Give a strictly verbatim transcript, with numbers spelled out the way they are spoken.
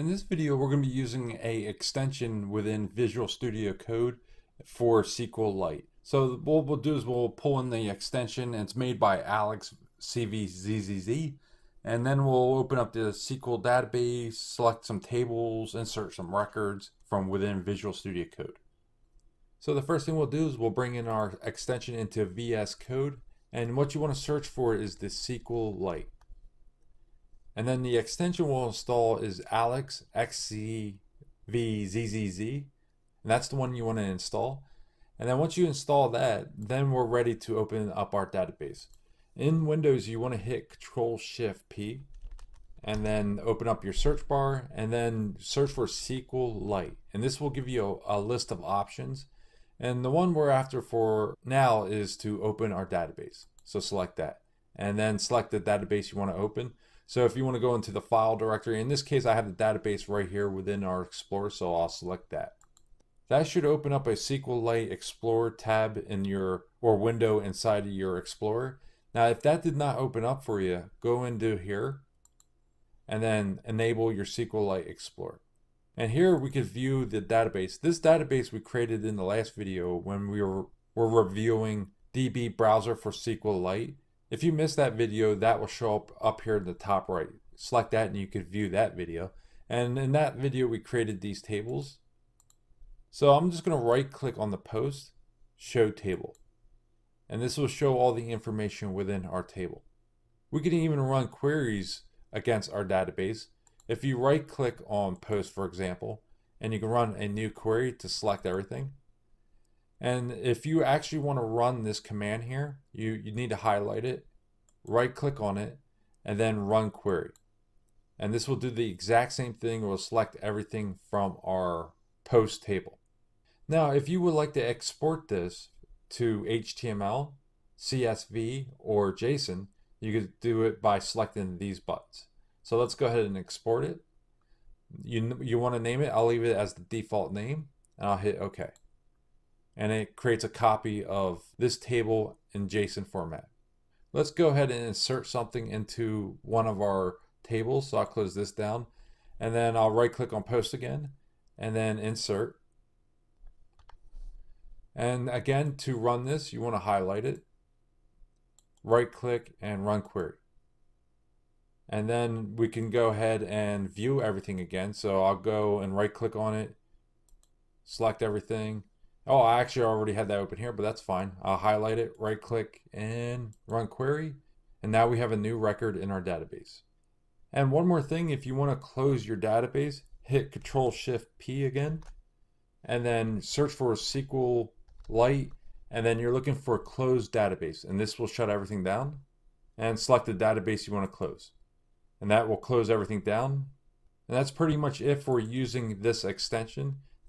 In this video, we're going to be using a extension within Visual Studio Code for SQLite. So what we'll do is we'll pull in the extension, and it's made by Alex C V Z Z Z, and then we'll open up the S Q L database, select some tables, insert some records from within Visual Studio Code. So the first thing we'll do is we'll bring in our extension into V S Code, and what you want to search for is the SQLite. And then the extension we'll install is Alex C V Z Z Z, and that's the one you want to install. And then once you install that, then we're ready to open up our database. In Windows, you want to hit control shift P, and then open up your search bar, and then search for SQLite. And this will give you a, a list of options. And the one we're after for now is to open our database. So select that, and then select the database you want to open. So if you want to go into the file directory, in this case, I have the database right here within our Explorer, so I'll select that. That should open up a SQLite Explorer tab in your, or window inside of your Explorer. Now, if that did not open up for you, go into here and then enable your SQLite Explorer. And here we could view the database. This database we created in the last video when we were, were reviewing D B Browser for SQLite. If you missed that video, that will show up up here in the top right. Select that and you could view that video. And in that video, we created these tables. So I'm just going to right click on the post, show table. And this will show all the information within our table. We can even run queries against our database. If you right click on post, for example, and you can run a new query to select everything. And if you actually want to run this command here, you, you need to highlight it, right click on it, and then run query. And this will do the exact same thing. It will select everything from our post table. Now, if you would like to export this to H T M L, C S V, or JSON, you could do it by selecting these buttons. So let's go ahead and export it. You, you want to name it. I'll leave it as the default name, and I'll hit OK. And it creates a copy of this table in JSON format. Let's go ahead and insert something into one of our tables. So I'll close this down, and then I'll right click on post again, and then insert. And again, to run this, you want to highlight it, right click, and run query. And then we can go ahead and view everything again. So I'll go and right click on it, select everything. Oh, I actually already had that open here, but that's fine. I'll highlight it, right click, and run query. And now we have a new record in our database. And one more thing, if you want to close your database, hit control shift P again, and then search for SQLite, and then you're looking for close database. And this will shut everything down, and select the database you want to close. And that will close everything down. And that's pretty much it for using this extension.